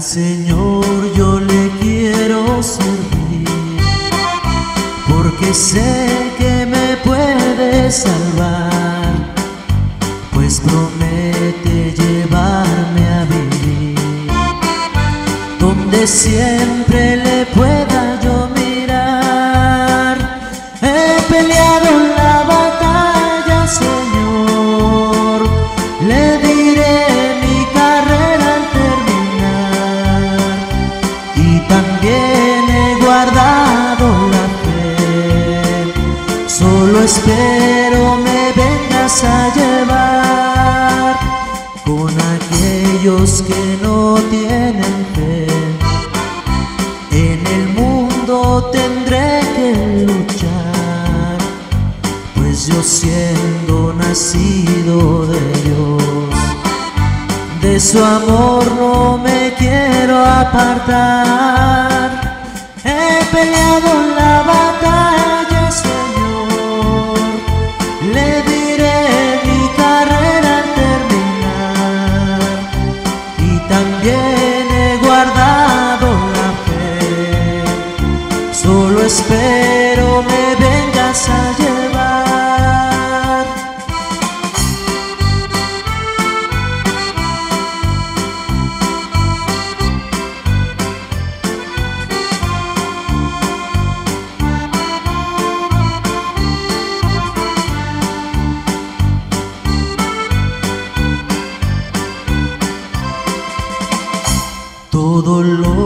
al Señor yo le quiero servir, porque sé que me puede salvar, pues promete llevarme a vivir donde siempre le pueda yo mirar. He peleado en la batalla, Señor, le diré mi carrera al terminar, y también he guardado la fe, solo espero me vengas a llevar con aquellos que no tienen fe. En el mundo tendré que luchar, pues yo siendo nacido de Dios, de su amor no me quiero apartar. He peleado la batalla, Señor, le diré mi carrera al terminar, y también he guardado la fe, solo espero me vengas a llevar. Todo lo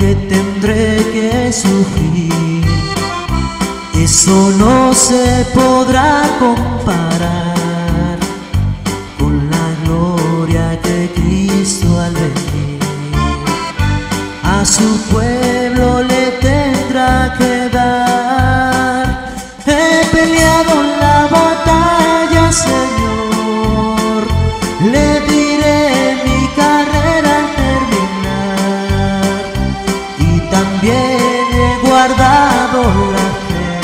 que tendré que sufrir, eso no se podrá comparar con la gloria que Cristo al venir a su pueblo le tendrá que dar. He peleado la batalla, Señor, le diré mi carrera al terminar, y también he guardado la fe,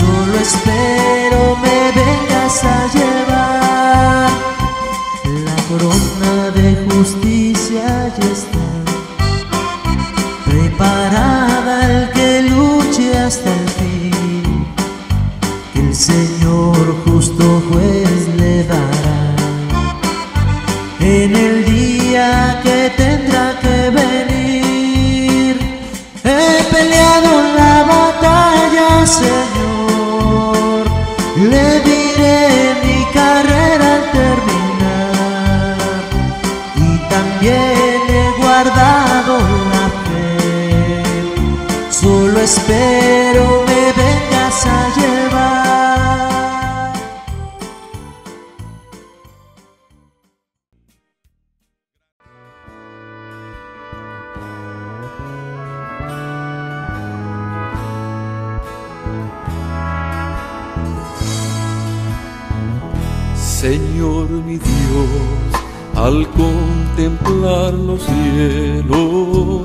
solo espero me vengas a llevar. La corona de justicia ya está preparada al que luche hasta el fin, que el Señor justo juez le dará en el día que tendrá que venir. He peleado la batalla, Señor, le diré mi carrera al terminar, y también he guardado la fe, solo espero me vengas a llevar. Señor mi Dios, al contemplar los cielos,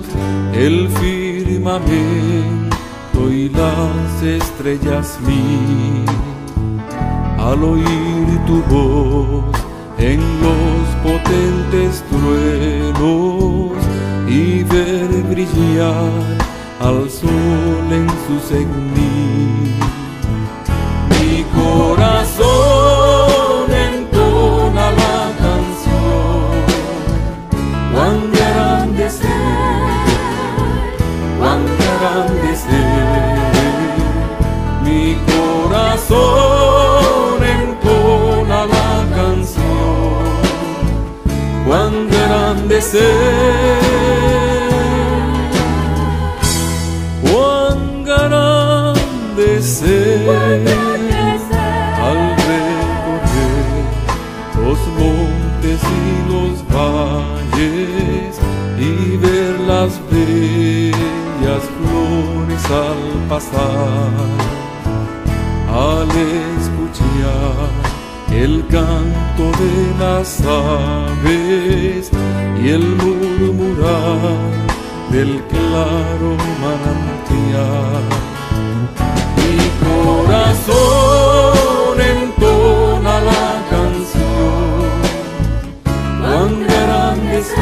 el firmamento y las estrellas mil, al oír tu voz en los potentes truenos y ver brillar al sol en su cegnil, mi corazón cuán grande es Él, cuán grande es Él, al recorrer los montes y los valles y ver las bellas flores al pasar, al escuchar el canto de las aves y el murmurar del claro manantial. Mi corazón entona la canción, cuán grande es Él,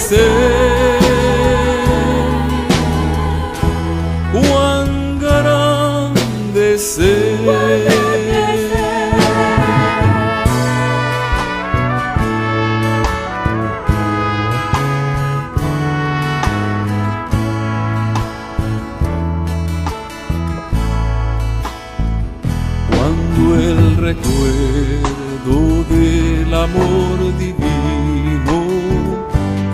ser. Cuán grande ser. Recuerdo del amor divino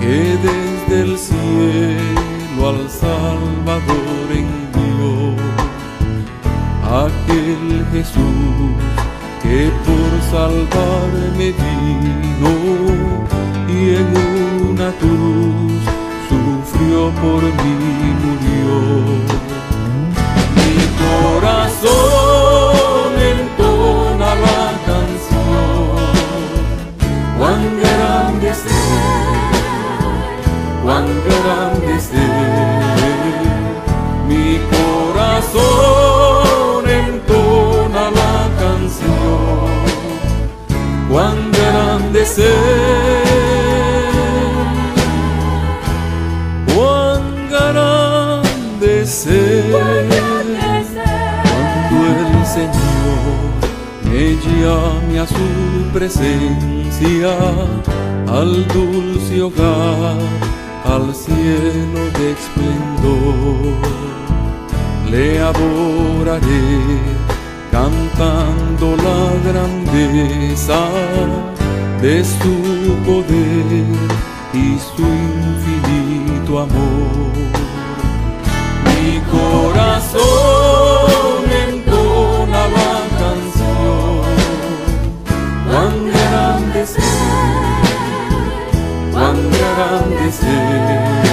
que desde el cielo al Salvador envió, aquel Jesús que por salvarme vino y en una cruz sufrió por mí, murió. Mi corazón cuán grande ser, cuán grande ser. Cuando el Señor me llame a su presencia, al dulce hogar, al cielo de esplendor, le adoraré cantando la grandeza de su poder y su infinito amor. Mi corazón entona la canción, cuán grande ser, cuán grande ser.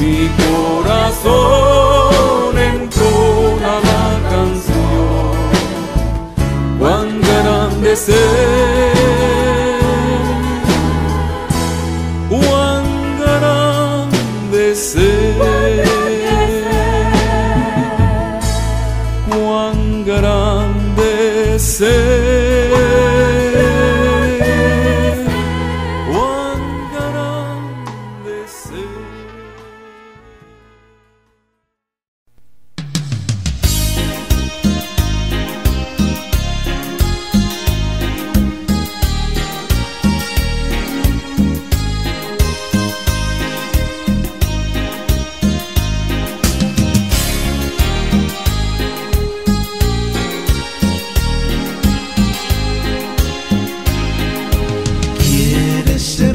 Mi corazón entona la canción, cuán grande ser, cuán grande ser, cuán grande ser, cuán grande ser.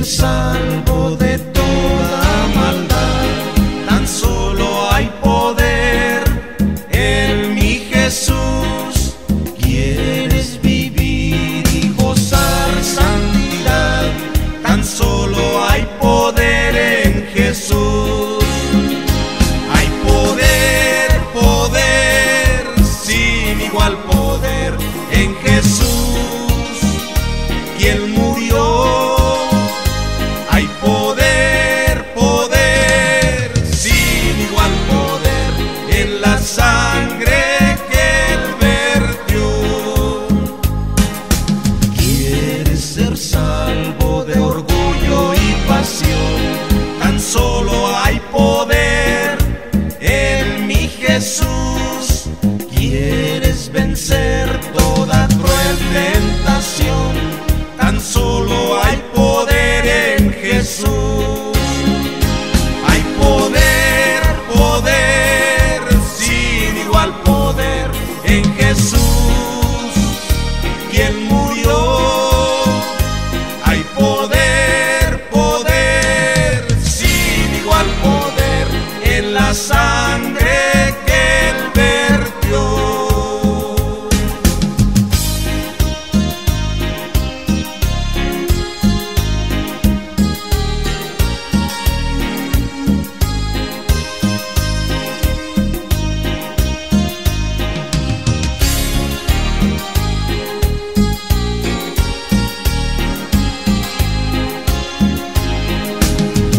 Salvo de toda maldad, tan solo hay poder en mi Jesús. Quieres vivir y gozar santidad, tan solo hay poder en Jesús. Hay poder, poder, sin igual poder en Jesús, quien murió. Sangre que Él vertió. Quieres ser salvo de orgullo y pasión, tan solo hay poder en mi Jesús. Quieres vencer toda cruel tentación, tan solo hay poder en Jesús. Sangre que Él vertió.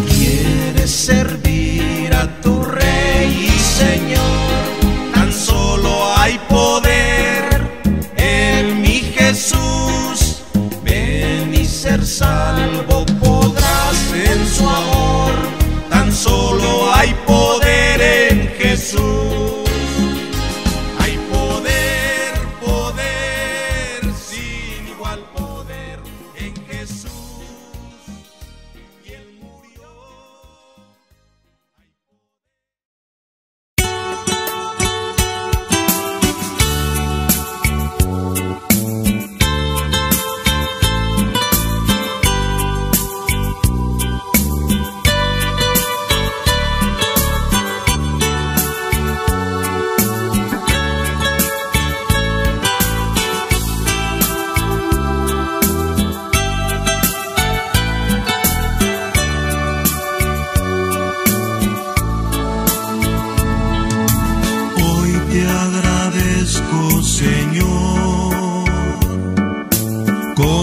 Quieres servir a tu salvo podrás en su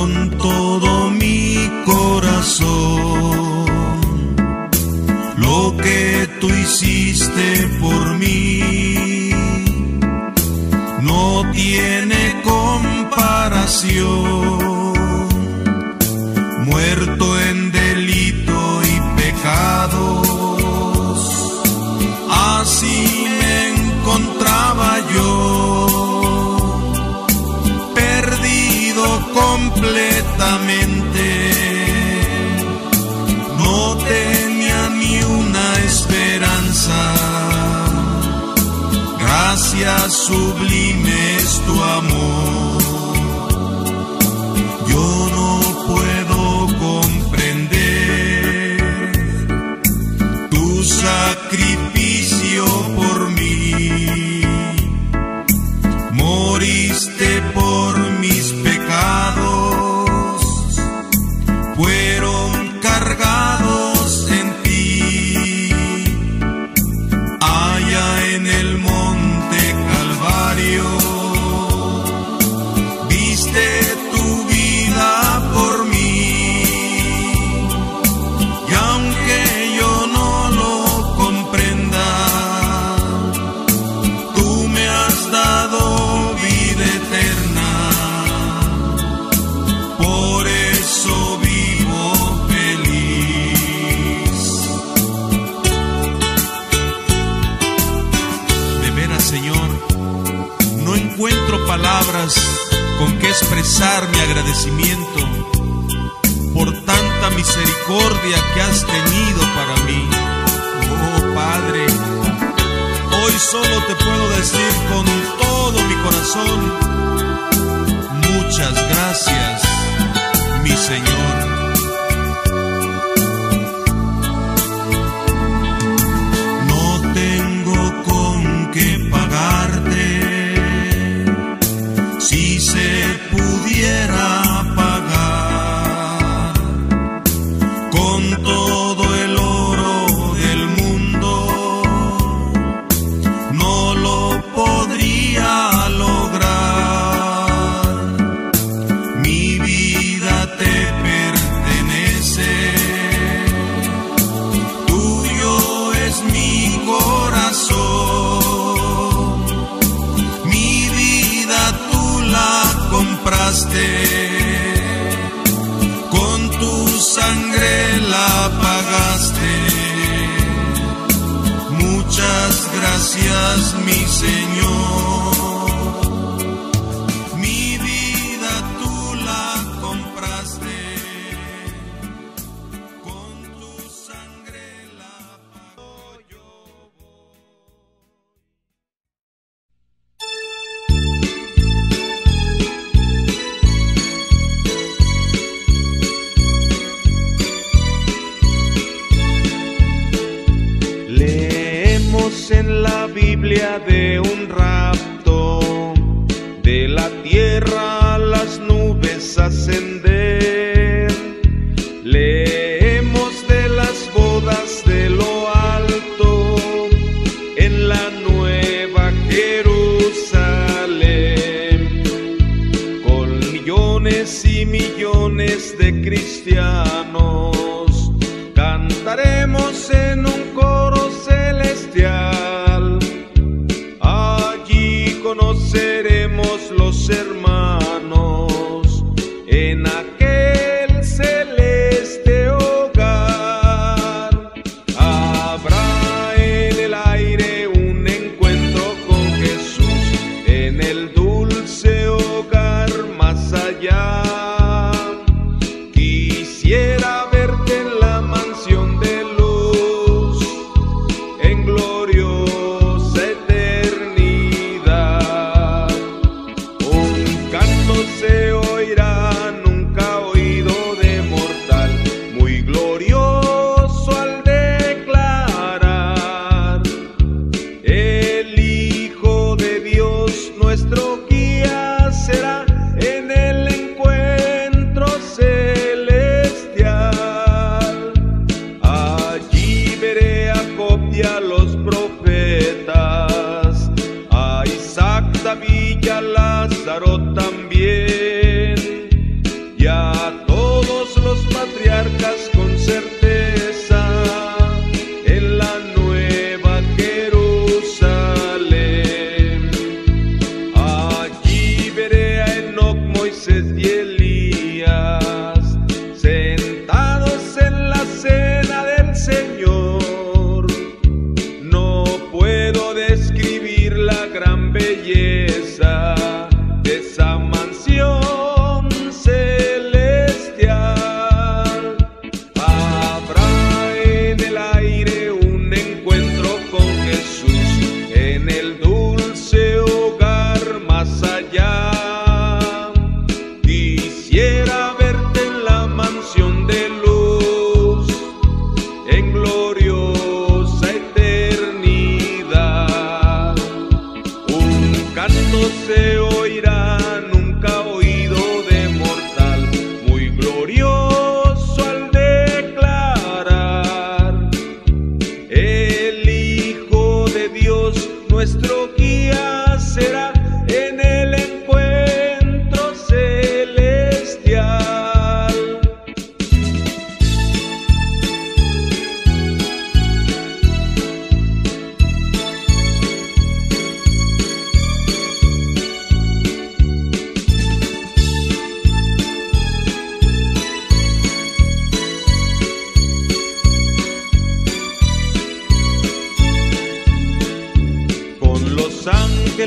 con todo mi corazón lo que tú hiciste por mí. No tiene comparación. Muerto en delito y pecados, así me encontraba yo, perdido completamente. No tenía ni una esperanza. Gracias, sublime es tu amor. Yo no puedo comprender tu sacrificio por mí. Moriste por mis pecados, fueron cargados en ti. Allá en el monte Calvario, viste tu vida por mí, y aunque yo no lo comprenda, tú me has dado vida eterna, por eso vivo feliz. De veras, Señor, no encuentro palabras con qué expresar mi agradecimiento por tanta misericordia que has tenido para mí. Oh Padre, hoy solo te puedo decir con todo mi corazón, muchas gracias, mi Señor. Con tu sangre la pagaste. Muchas gracias, mi Señor. En la Biblia de un rapto, de la tierra a las nubes ascender. Leemos de las bodas de lo alto, en la nueva Jerusalén, con millones y millones de cristianos, cantaremos en un coro celestial. Conoceremos los hermanos en aquel celeste hogar. Habrá en el aire un encuentro con Jesús, en el dulce hogar más allá. Quisiera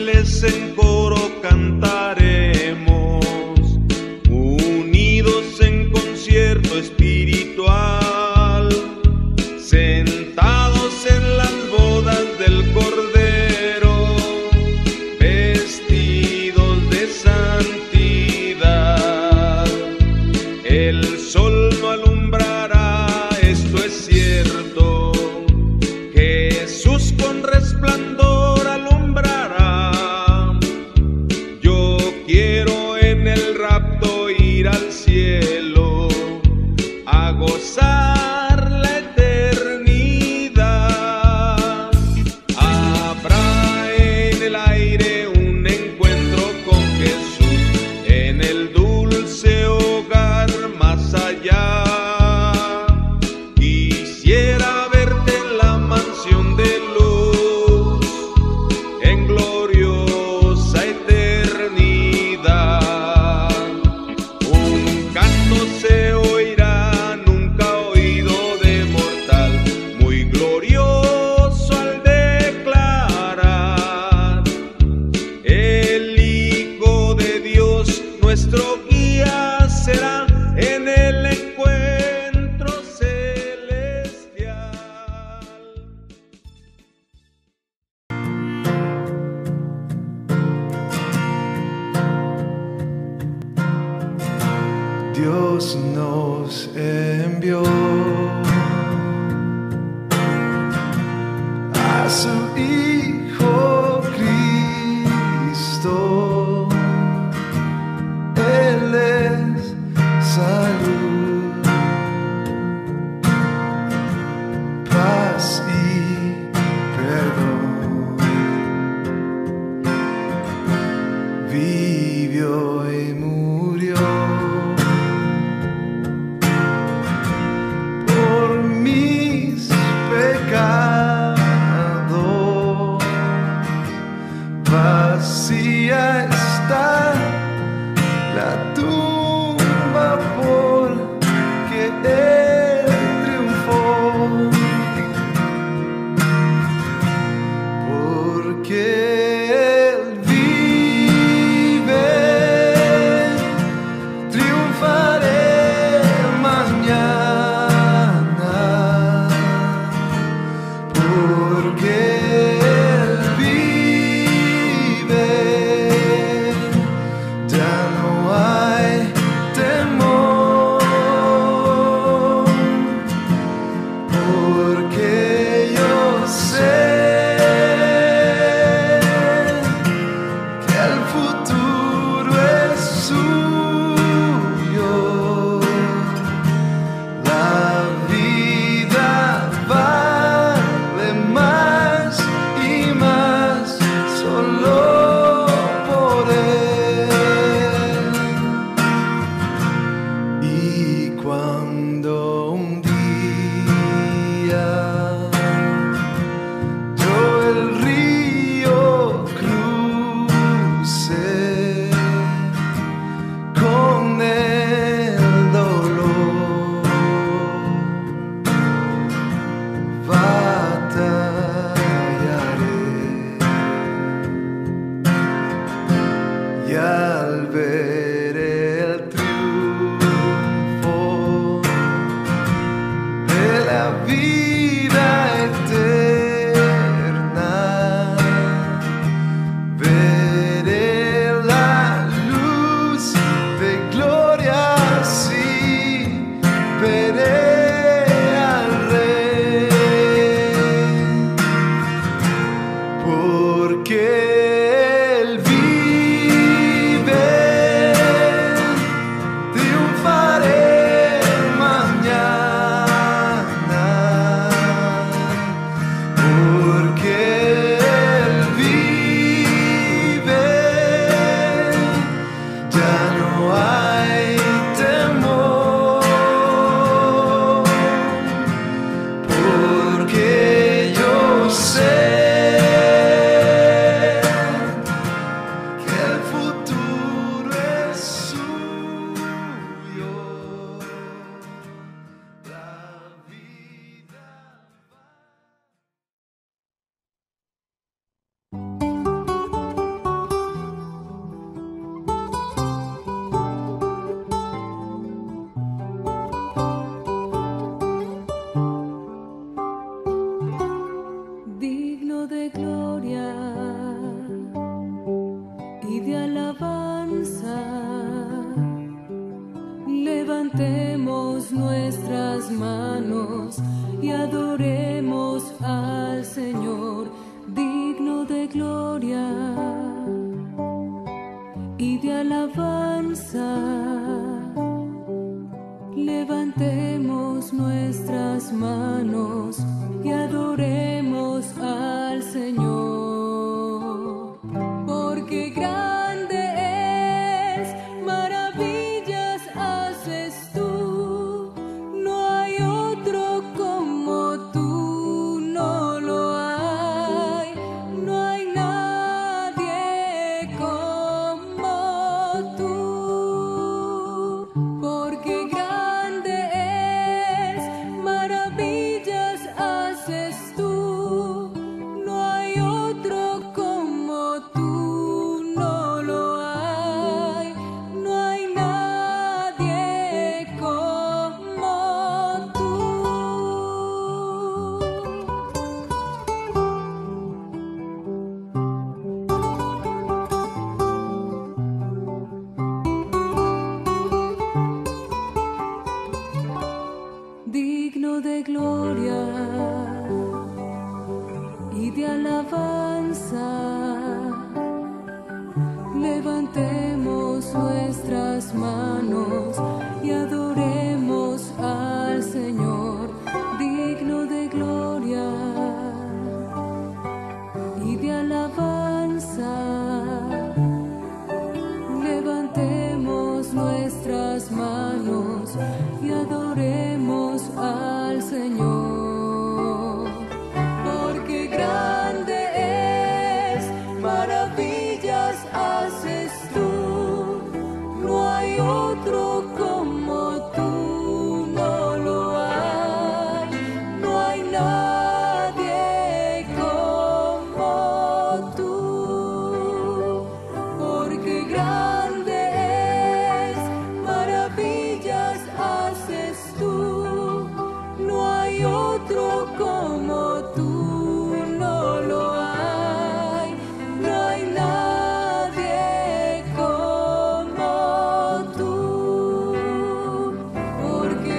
ángeles en coro cantaremos, unidos en concierto espiritual, sentados en las bodas del Cordero, vestidos de santidad. El sol no alumbrará, esto es cierto, Jesús con resplandor alumbrará. Yo quiero en el rapto ir al cielo a gozar la eternidad. Habrá en el aire un encuentro con Jesús en el dulce hogar más allá. Quisiera nuestro guía será en el encuentro celestial. Dios nos envió a su Hijo Cristo. Vacía está la tumba porque Él triunfó, porque Él vive, triunfaré mañana, porque Levantemos nuestras manos y adoremos al Señor, digno de gloria y de alabanza. Levantemos nuestras manos y adoremos al Señor, porque grande es, maravillas haces tú, no hay otro como tú, no lo hay, no hay nadie como tú, porque digno de gloria y de alabanza, levantemos nuestras manos y adoremos al Señor, digno de gloria y de alabanza. Levantemos nuestras manos y adoremos al Señor, porque grande es, maravillas haces tú, no hay otro como tú, no lo hay, no hay nadie como tú, porque grande es, maravillas haces tú, otro como tú, no lo hay, no hay nadie como tú, porque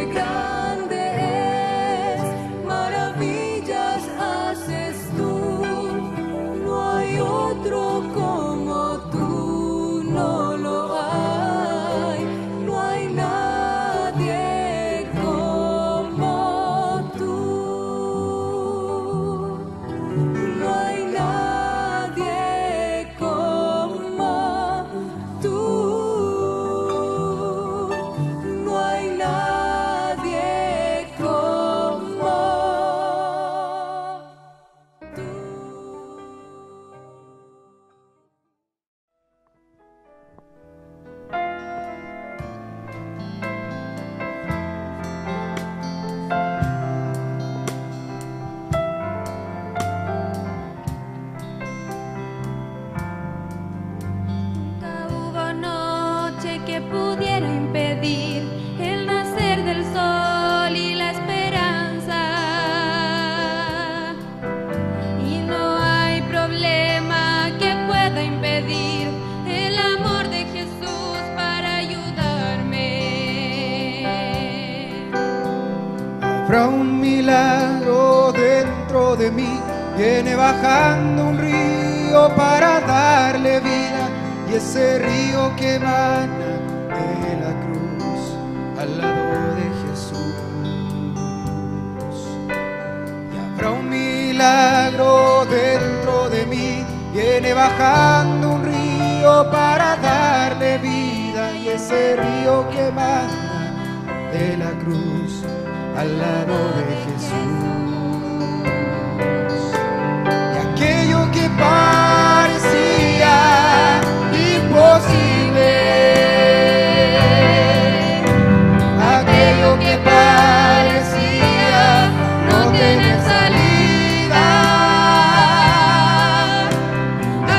grande es, maravillas haces tú, no hay otro como tú, no lo hay, no hay nadie. Habrá un milagro dentro de mí, viene bajando un río para darle vida, y ese río que emana de la cruz al lado de Jesús. Y habrá un milagro dentro de mí, viene bajando un río para darle vida, y ese río que emana de la cruz al lado de Jesús. Y aquello que parecía imposible, aquello que parecía no tener salida,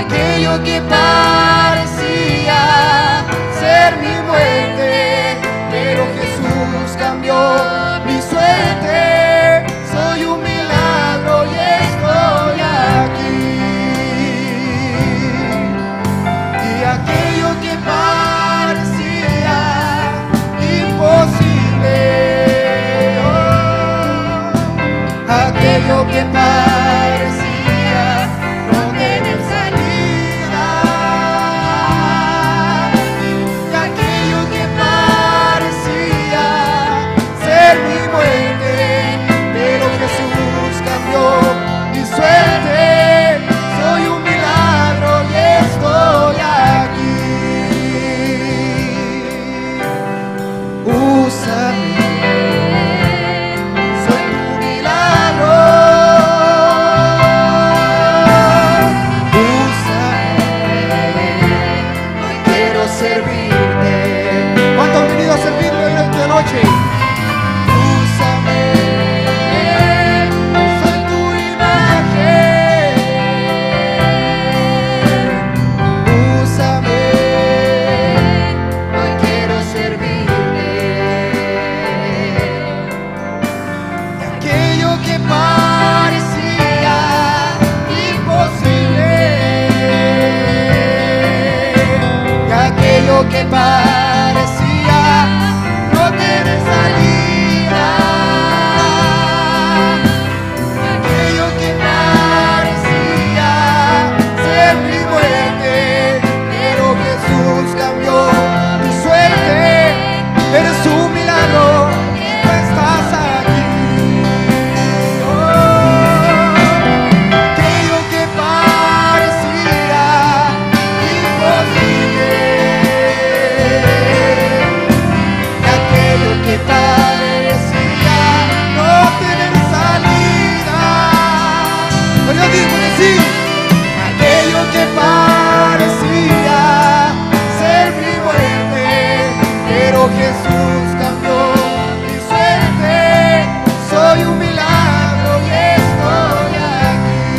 aquello que parecía ser mi muerte, pero Jesús cambió mi suerte, soy un milagro y estoy aquí. Y aquello que parecía imposible, lo que parecía no tener salida, y aquello que parecía ser mi muerte, pero Jesús cambió mi suerte. Soy un milagro y estoy aquí. Úsame. Que parecía no tener salida, aquello que parecía ser mi muerte, pero Jesús cambió mi suerte. Eres un milagro y tú estás aquí. Oh, aquello que parecía imposible, que parecía no tener salida, pero yo digo que sí, aquello que parecía ser mi muerte, pero Jesús cambió mi suerte. Soy un milagro y estoy aquí.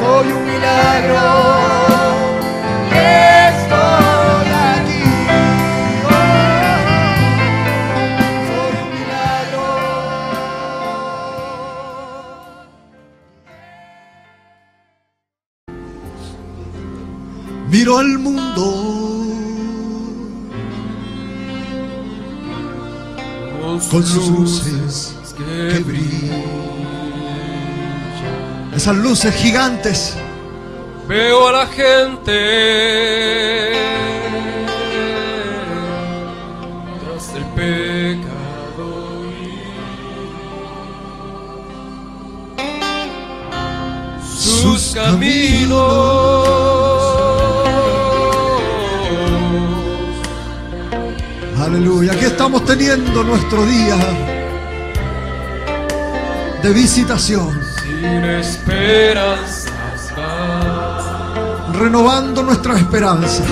Soy un milagro. Miró al mundo con sus luces que brillan, esas luces gigantes. Veo a la gente tras el pecado y sus caminos. Aleluya, aquí estamos teniendo nuestro día de visitación, sin esperanzas, renovando nuestra esperanza.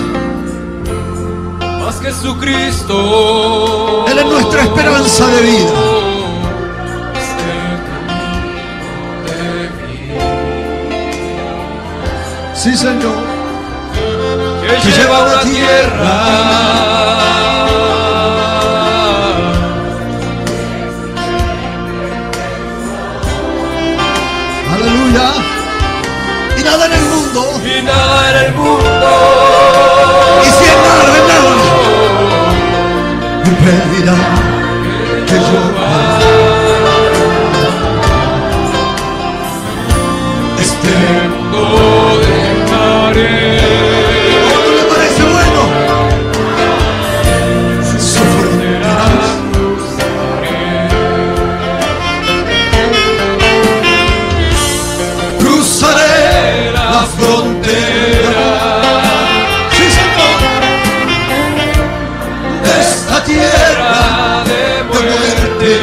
Mas Jesucristo, Él es nuestra esperanza de vida. Es el camino de vida. Sí, Señor, que lleva a la tierra. Nada en el mundo, y nada en el mundo, y si en nada de nada, me pedirá que yo vaya. Este mundo dejaré. ¿Cómo le parece bueno? Su fronteras cruzaré. Cruzaré frontera, sí, Señor, de esta tierra de muerte.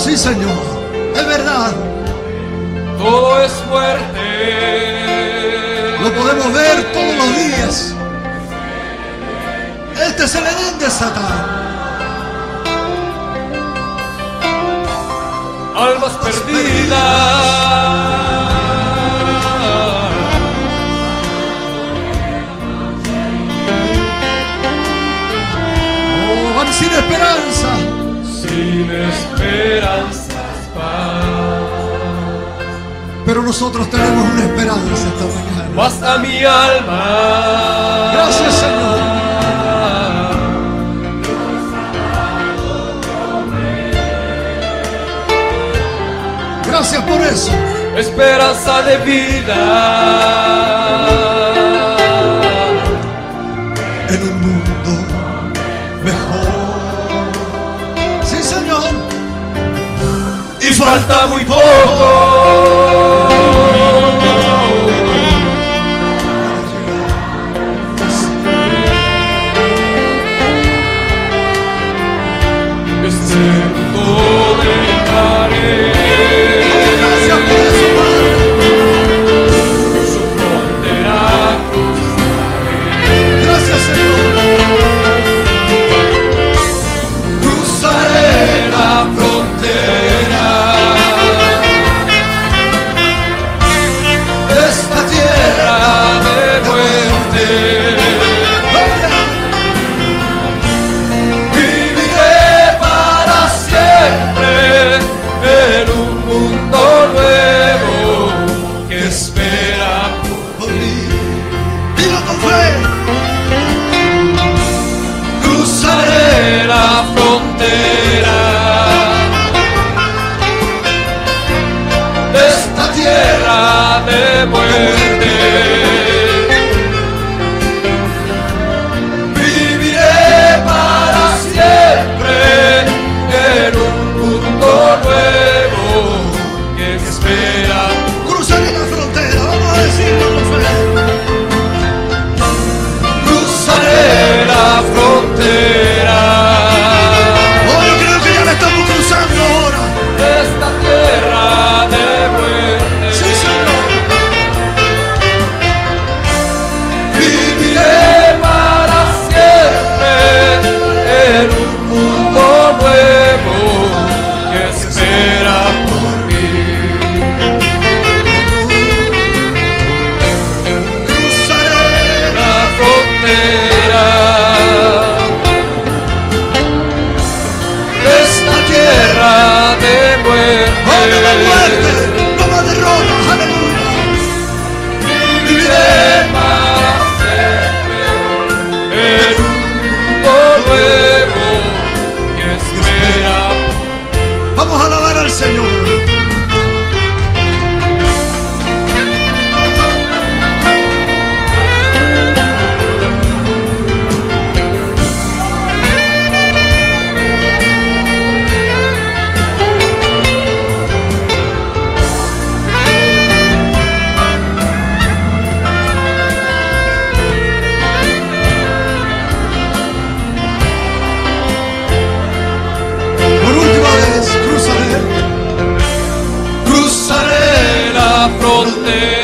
sí, Señor, es verdad. Todo es fuerte. Lo podemos ver todos los días. Este es el Edén de Satán. Almas perdidas. Sin esperanza, sin esperanzas, paz. Pero nosotros tenemos una esperanza esta mañana. Basta mi alma. Gracias, Señor. Gracias por eso. Esperanza de vida en un mundo mejor. Falta muy poco. Este mundo dejaré. Gracias por eso, Padre. Su frontera cruzaré. Gracias, Señor. Cruzaré la frontera. Cruzaré la frontera.